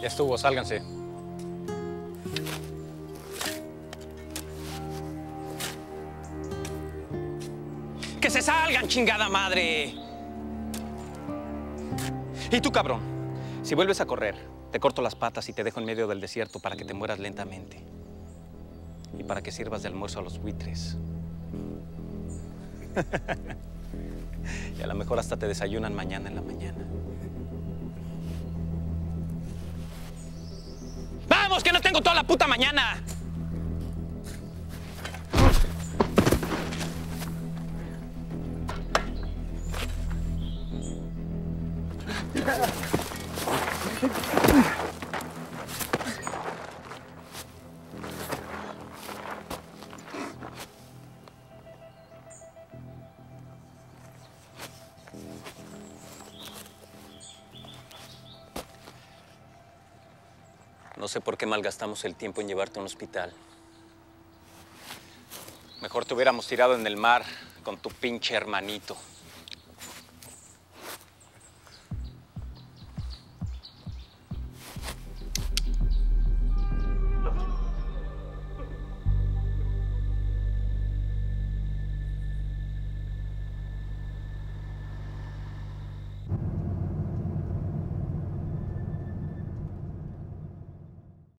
Ya estuvo, sálganse. ¡Que se salgan, chingada madre! Y tú, cabrón, si vuelves a correr, te corto las patas y te dejo en medio del desierto para que te mueras lentamente. Y para que sirvas de almuerzo a los buitres. Y a lo mejor hasta te desayunan mañana en la mañana. ¡Vamos, que no tengo toda la puta mañana! No sé por qué malgastamos el tiempo en llevarte a un hospital. Mejor te hubiéramos tirado en el mar con tu pinche hermanito.